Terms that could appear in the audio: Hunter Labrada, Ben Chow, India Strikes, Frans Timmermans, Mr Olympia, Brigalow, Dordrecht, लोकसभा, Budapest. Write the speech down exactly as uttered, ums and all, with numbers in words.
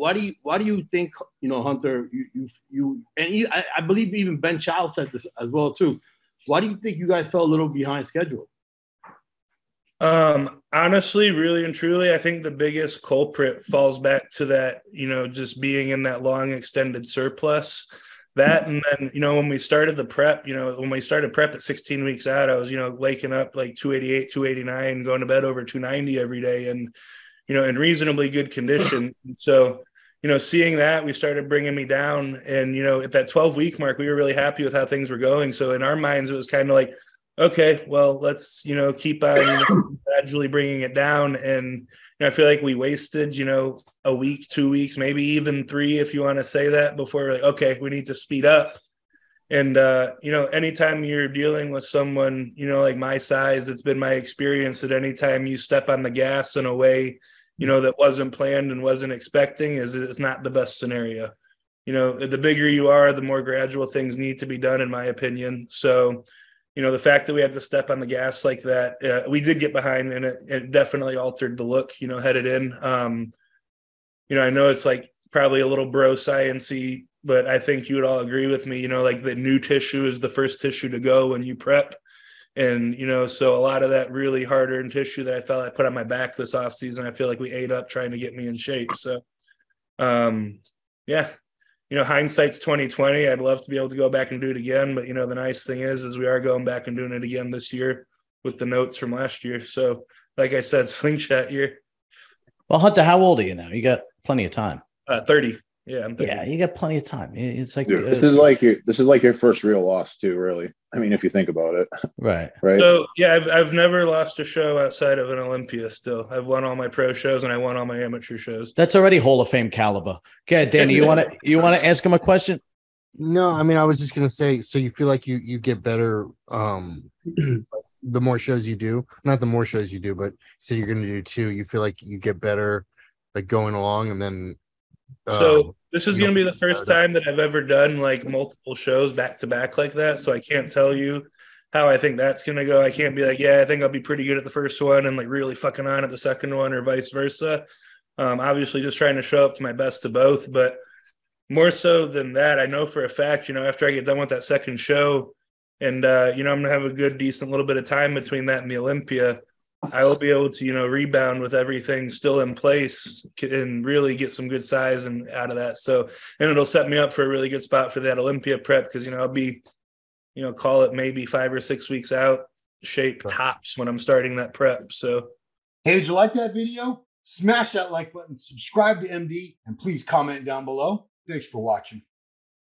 why do you why do you think, you know, Hunter, you you, you and you, I, I believe even Ben Chow said this as well too. Why do you think you guys fell a little behind schedule? Um, honestly, really and truly, I think the biggest culprit falls back to that, you know, just being in that long extended surplus. That, and then, you know, when we started the prep, you know, when we started prep at sixteen weeks out, I was, you know, waking up like two eighty-eight, two eighty-nine, going to bed over two ninety every day and, you know, in reasonably good condition. And so, you know, seeing that, we started bringing me down. And, you know, at that twelve-week mark, we were really happy with how things were going. So in our minds, it was kind of like, okay, well, let's, you know, keep on, you know, gradually bringing it down. And you know, I feel like we wasted, you know, a week, two weeks, maybe even three, if you want to say that, before we're like, okay, we need to speed up. And, uh, you know, anytime you're dealing with someone, you know, like my size, it's been my experience that anytime you step on the gas in a way, you know, that wasn't planned and wasn't expecting, is it's not the best scenario. You know, the bigger you are, the more gradual things need to be done, in my opinion. So, you know, the fact that we had to step on the gas like that, uh, we did get behind, and it, it definitely altered the look, you know, headed in. Um, you know, I know it's like probably a little bro science-y, but I think you would all agree with me, you know, like the new tissue is the first tissue to go when you prep. And, you know, so a lot of that really hard-earned tissue that I felt I put on my back this offseason, I feel like we ate up trying to get me in shape. So, um, yeah. You know, hindsight's twenty twenty. I'd love to be able to go back and do it again. But, you know, the nice thing is, is we are going back and doing it again this year with the notes from last year. So, like I said, slingshot year. Well, Hunter, how old are you now? You got plenty of time. Uh, thirty. Yeah, I'm thirty. Yeah, you got plenty of time. It's like, dude, this is like your, this is like your first real loss too, really. I mean, if you think about it. Right. Right. So, yeah, I've, I've never lost a show outside of an Olympia still. I've won all my pro shows and I won all my amateur shows. That's already Hall of Fame caliber. Okay, Danny, you want to you want to ask him a question? No, I mean, I was just going to say, so you feel like you you get better um the more shows you do. Not the more shows you do, but so you're going to do two, you feel like you get better like going along, and then so um, this is going to be the first time that I've ever done like multiple shows back to back like that. So I can't tell you how I think that's going to go. I can't be like, yeah, I think I'll be pretty good at the first one and like really fucking on at the second one, or vice versa. Um, obviously just trying to show up to my best to both, but more so than that, I know for a fact, you know, after I get done with that second show and, uh, you know, I'm going to have a good, decent little bit of time between that and the Olympia. I will be able to, you know, rebound with everything still in place and really get some good size and out of that. So, and it'll set me up for a really good spot for that Olympia prep. Cause you know, I'll be, you know, call it maybe five or six weeks out, shape tops when I'm starting that prep. So. Hey, did you like that video? Smash that like button, subscribe to M D, and please comment down below. Thanks for watching.